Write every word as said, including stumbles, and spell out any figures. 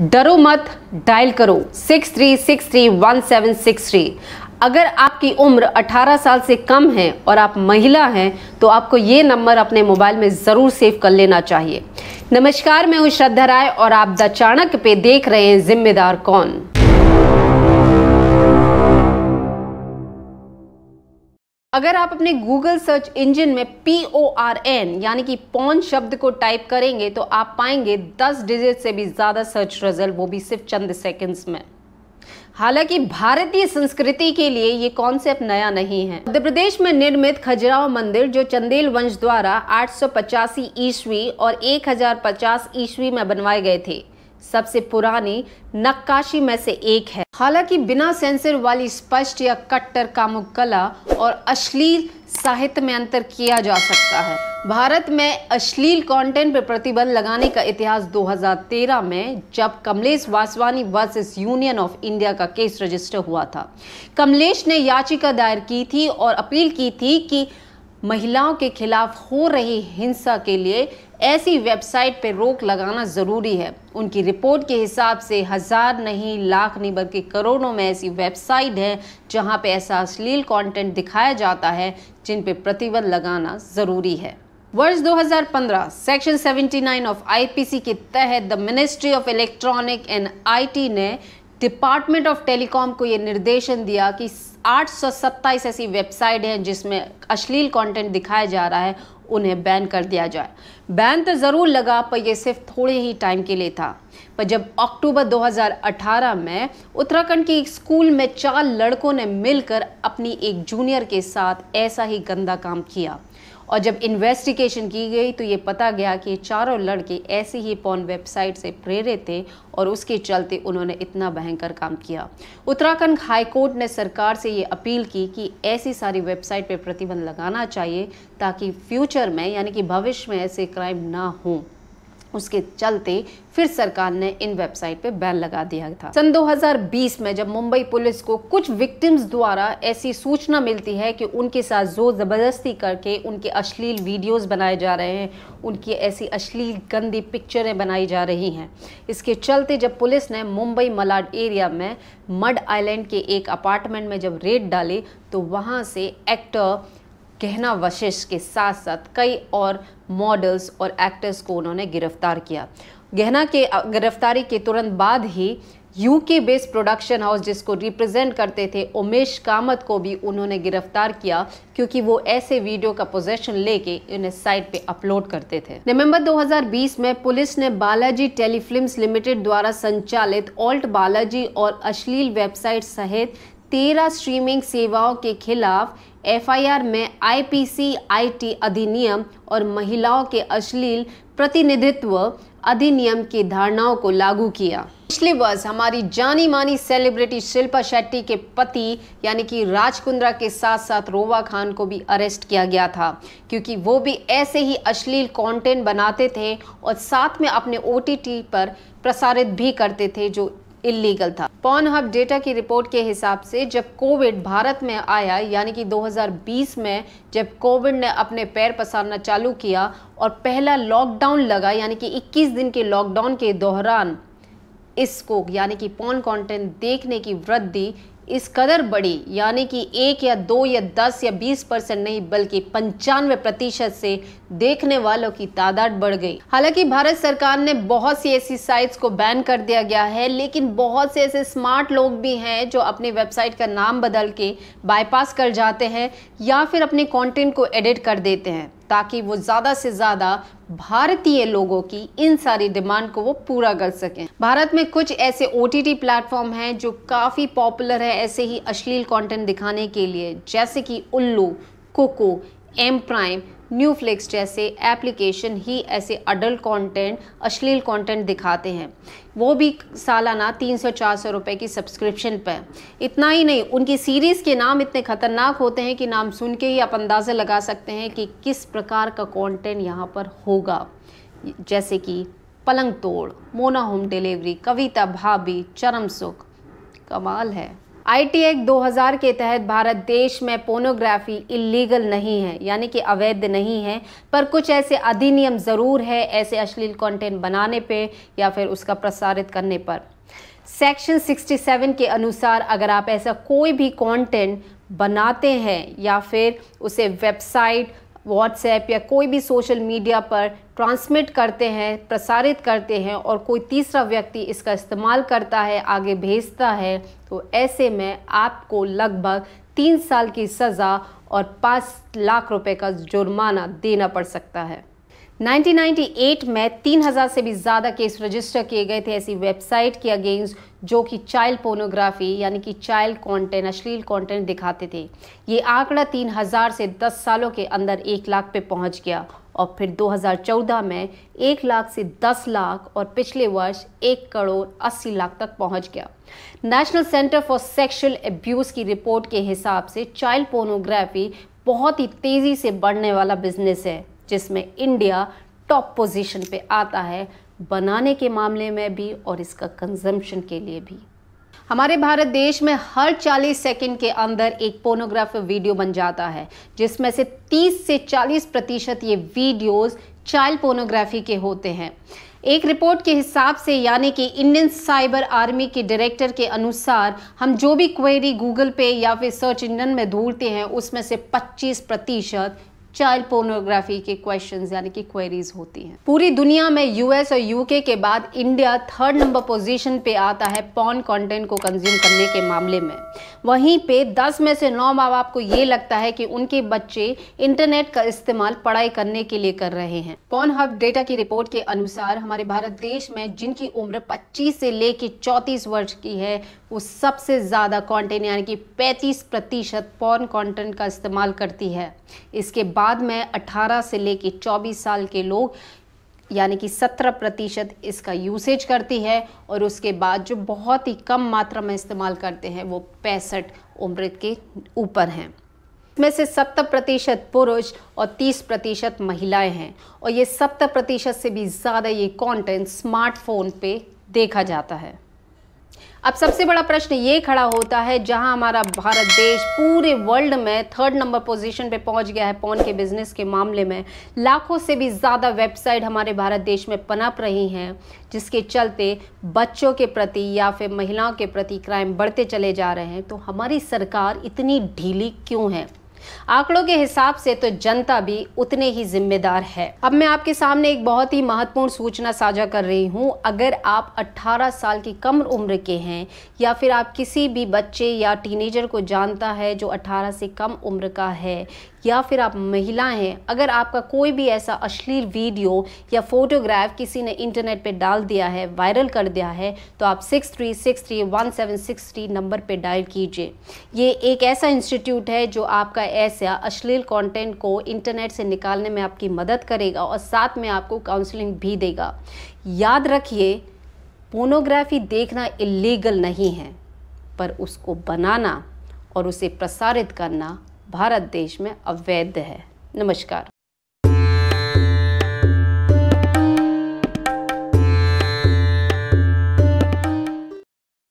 डरो मत, डायल करो six three six three one seven six three. अगर आपकी उम्र अठारह साल से कम है और आप महिला हैं तो आपको ये नंबर अपने मोबाइल में ज़रूर सेव कर लेना चाहिए। नमस्कार, मैं हूँ श्रद्धा राय और आप द चाणक्य पे देख रहे हैं जिम्मेदार कौन। अगर आप अपने गूगल सर्च इंजन में पी ओ आर एन यानी कि पॉन शब्द को टाइप करेंगे तो आप पाएंगे दस डिजिट से भी ज़्यादा सर्च रिजल्ट, वो भी सिर्फ चंद सेकंड्स में। हालांकि भारतीय संस्कृति के लिए ये कॉन्सेप्ट नया नहीं है। मध्य प्रदेश में निर्मित खजुराव मंदिर, जो चंदेल वंश द्वारा आठ सौ पचासी ईस्वी और एक हजार पचास ईस्वी में बनवाए गए थे, सबसे पुरानी नक्काशी में से एक है। हालांकि बिना सेंसर वाली स्पष्ट या कट्टर कामुकला और अश्लील साहित्य में अंतर किया जा सकता है। भारत में अश्लील कंटेंट पर प्रतिबंध लगाने का इतिहास दो हज़ार तेरह में, जब Kamlesh Vaswani versus union of India का केस रजिस्टर हुआ था, कमलेश ने याचिका दायर की थी और अपील की थी कि महिलाओं के खिलाफ हो रही हिंसा के लिए ऐसी वेबसाइट पर रोक लगाना ज़रूरी है। उनकी रिपोर्ट के हिसाब से हज़ार नहीं, लाख नहीं, बल्कि करोड़ों में ऐसी वेबसाइट हैं जहां पे ऐसा अश्लील कंटेंट दिखाया जाता है, जिन पे प्रतिबंध लगाना ज़रूरी है। वर्ष दो हज़ार पंद्रह सेक्शन उन्यासी ऑफ आईपीसी के तहत the ministry of electronic and IT टी ने डिपार्टमेंट ऑफ टेलीकॉम को ये निर्देशन दिया कि आठ सौ सत्ताईस ऐसी वेबसाइट हैं जिसमें अश्लील कंटेंट दिखाया जा रहा है, उन्हें बैन कर दिया जाए। बैन तो ज़रूर लगा, पर यह सिर्फ थोड़े ही टाइम के लिए था। पर जब अक्टूबर दो हज़ार अठारह में उत्तराखंड के एक स्कूल में चार लड़कों ने मिलकर अपनी एक जूनियर के साथ ऐसा ही गंदा काम किया और जब इन्वेस्टिगेशन की गई तो ये पता गया कि ये चारों लड़के ऐसी ही पॉन वेबसाइट से प्रेरित थे और उसके चलते उन्होंने इतना भयंकर काम किया। उत्तराखंड हाई कोर्ट ने सरकार से ये अपील की कि ऐसी सारी वेबसाइट पर प्रतिबंध लगाना चाहिए ताकि फ्यूचर में यानी कि भविष्य में ऐसे क्राइम ना हों। उसके चलते फिर सरकार ने इन वेबसाइट पे बैन लगा दिया था। सन दो हज़ार बीस में जब मुंबई पुलिस को कुछ विक्टिम्स द्वारा ऐसी सूचना मिलती है कि उनके साथ जोर जबरदस्ती करके उनके अश्लील वीडियोस बनाए जा रहे हैं, उनकी ऐसी अश्लील गंदी पिक्चरें बनाई जा रही हैं, इसके चलते जब पुलिस ने मुंबई मलाड एरिया में मड आइलैंड के एक अपार्टमेंट में जब रेड डाली तो वहाँ से एक्टर गहना वशिष्ठ के साथ साथ कई और मॉडल्स और एक्टर्स को उन्होंने गिरफ्तार किया। गहना के गिरफ्तारी के तुरंत बाद ही यूके बेस्ड प्रोडक्शन हाउस जिसको रिप्रेजेंट करते थे उमेश कामत को भी उन्होंने गिरफ्तार किया, क्योंकि वो ऐसे वीडियो का पोजेशन लेके उन्हें साइट पे अपलोड करते थे। नवंबर दो हज़ार बीस में पुलिस ने बालाजी टेलीफिल्म्स लिमिटेड द्वारा संचालित ऑल्ट बालाजी और अश्लील वेबसाइट सहित तेरह स्ट्रीमिंग सेवाओं के खिलाफ एफ आई आर में I P C I T अधिनियम और महिलाओं के अश्लील प्रतिनिधित्व अधिनियम की धारणाओं को लागू किया। पिछले वर्ष हमारी जानी मानी सेलिब्रिटी शिल्पा शेट्टी के पति यानी कि राज कुंद्रा के साथ साथ रोवा खान को भी अरेस्ट किया गया था, क्योंकि वो भी ऐसे ही अश्लील कंटेंट बनाते थे और साथ में अपने ओ टी टी पर प्रसारित भी करते थे, जो इल्लीगल था। पॉन हब डेटा की रिपोर्ट के हिसाब से जब कोविड भारत में आया यानी कि दो हज़ार बीस में, जब कोविड ने अपने पैर पसारना चालू किया और पहला लॉकडाउन लगा यानी कि इक्कीस दिन के लॉकडाउन के दौरान इसको यानी कि पॉन कंटेंट देखने की वृद्धि इस कदर बढ़ी यानी कि एक या दो या दस या बीस परसेंट नहीं, बल्कि पंचानवे प्रतिशत से देखने वालों की तादाद बढ़ गई। हालांकि भारत सरकार ने बहुत सी ऐसी साइट्स को बैन कर दिया गया है, लेकिन बहुत से ऐसे स्मार्ट लोग भी हैं जो अपनी वेबसाइट का नाम बदल के बाईपास कर जाते हैं या फिर अपने कंटेंट को एडिट कर देते हैं ताकि वो ज़्यादा से ज़्यादा भारतीय लोगों की इन सारी डिमांड को वो पूरा कर सकें। भारत में कुछ ऐसे ओ टी टी प्लेटफॉर्म हैं जो काफ़ी पॉपुलर है ऐसे ही अश्लील कंटेंट दिखाने के लिए, जैसे कि उल्लू, कोको, एम प्राइम, न्यूफ्लिक्स जैसे एप्लीकेशन ही ऐसे अडल्ट कंटेंट, अश्लील कंटेंट दिखाते हैं, वो भी सालाना तीन सौ चार सौ रुपये की सब्सक्रिप्शन पर। इतना ही नहीं, उनकी सीरीज़ के नाम इतने ख़तरनाक होते हैं कि नाम सुन के ही आप अंदाज़ा लगा सकते हैं कि किस प्रकार का कंटेंट यहाँ पर होगा, जैसे कि पलंग तोड़, मोना होम डिलीवरी, कविता भाभी, चरम सुख। कमाल है। आईटी एक्ट दो हज़ार के तहत भारत देश में पोर्नोग्राफी इलीगल नहीं है, यानी कि अवैध नहीं है, पर कुछ ऐसे अधिनियम ज़रूर है ऐसे अश्लील कंटेंट बनाने पे या फिर उसका प्रसारित करने पर। सेक्शन सड़सठ के अनुसार अगर आप ऐसा कोई भी कंटेंट बनाते हैं या फिर उसे वेबसाइट, व्हाट्सएप या कोई भी सोशल मीडिया पर ट्रांसमिट करते हैं, प्रसारित करते हैं और कोई तीसरा व्यक्ति इसका इस्तेमाल करता है, आगे भेजता है, तो ऐसे में आपको लगभग तीन साल की सज़ा और पाँच लाख रुपए का जुर्माना देना पड़ सकता है। उन्नीस सौ अट्ठानवे में तीन हज़ार से भी ज़्यादा केस रजिस्टर किए गए थे ऐसी वेबसाइट के अगेंस्ट जो कि चाइल्ड पोर्नोग्राफी यानी कि चाइल्ड कंटेंट, अश्लील कंटेंट दिखाते थे। ये आंकड़ा तीन हज़ार से दस सालों के अंदर एक लाख पे पहुंच गया और फिर दो हज़ार चौदह में एक लाख से दस लाख और पिछले वर्ष एक करोड़ अस्सी लाख तक पहुंच गया। National centre for sexual abuse की रिपोर्ट के हिसाब से चाइल्ड पोर्नोग्राफी बहुत ही तेज़ी से बढ़ने वाला बिजनेस है, जिसमें इंडिया टॉप पोजीशन पे आता है, बनाने के मामले में भी और इसका कंजम्पशन के लिए भी। हमारे भारत देश में हर चालीस सेकंड के अंदर एक पोर्नोग्राफी वीडियो बन जाता है, जिसमें से तीस से चालीस प्रतिशत ये वीडियोस चाइल्ड पोर्नोग्राफी के होते हैं। एक रिपोर्ट के हिसाब से यानी कि इंडियन साइबर आर्मी के डायरेक्टर के अनुसार हम जो भी क्वेरी गूगल पे या फिर सर्च इंजन में ढूंढते हैं उसमें से पच्चीस प्रतिशत चाइल्ड पोर्नोग्राफी के क्वेश्चंस यानी कि क्वेरीज होती हैं। पूरी दुनिया में यूएस और यूके के बाद इंडिया थर्ड नंबर पोजीशन पे आता है पॉर्न कंटेंट को कंज्यूम करने के मामले में। वहीं पे दस में से नौ माँ बाप को ये लगता है कि उनके बच्चे इंटरनेट का इस्तेमाल पढ़ाई करने के लिए कर रहे हैं। पॉन हब डेटा की रिपोर्ट के अनुसार हमारे भारत देश में जिनकी उम्र पच्चीस से लेकर चौंतीस वर्ष की है वो सबसे ज़्यादा कंटेंट यानी कि पैंतीस प्रतिशत पॉर्न कंटेंट का इस्तेमाल करती है। इसके बाद में अठारह से लेकर चौबीस साल के लोग यानी कि सत्रह प्रतिशत इसका यूसेज करती है और उसके बाद जो बहुत ही कम मात्रा में इस्तेमाल करते हैं वो पैंसठ उम्र के ऊपर हैं। इसमें से सत्तर प्रतिशत पुरुष और तीस प्रतिशत महिलाएं हैं और ये सत्तर प्रतिशत से भी ज़्यादा ये कंटेंट स्मार्टफोन पे देखा जाता है। अब सबसे बड़ा प्रश्न ये खड़ा होता है, जहां हमारा भारत देश पूरे वर्ल्ड में थर्ड नंबर पोजीशन पे पहुंच गया है पॉन के बिजनेस के मामले में, लाखों से भी ज़्यादा वेबसाइट हमारे भारत देश में पनप रही हैं, जिसके चलते बच्चों के प्रति या फिर महिलाओं के प्रति क्राइम बढ़ते चले जा रहे हैं, तो हमारी सरकार इतनी ढीली क्यों है? आंकड़ों के हिसाब से तो जनता भी उतने ही जिम्मेदार है। अब मैं आपके सामने एक बहुत ही महत्वपूर्ण सूचना साझा कर रही हूं। अगर आप अठारह साल की कम उम्र के हैं या फिर आप किसी भी बच्चे या टीनेजर को जानता है जो अठारह से कम उम्र का है या फिर आप महिला हैं, अगर आपका कोई भी ऐसा अश्लील वीडियो या फोटोग्राफ किसी ने इंटरनेट पे डाल दिया है, वायरल कर दिया है, तो आप six three six three one seven six three number पे डायल कीजिए। ये एक ऐसा इंस्टीट्यूट है जो आपका ऐसा अश्लील कंटेंट को इंटरनेट से निकालने में आपकी मदद करेगा और साथ में आपको काउंसलिंग भी देगा। याद रखिए, पोर्नोग्राफी देखना इलीगल नहीं है, पर उसको बनाना और उसे प्रसारित करना भारत देश में अवैध है। नमस्कार।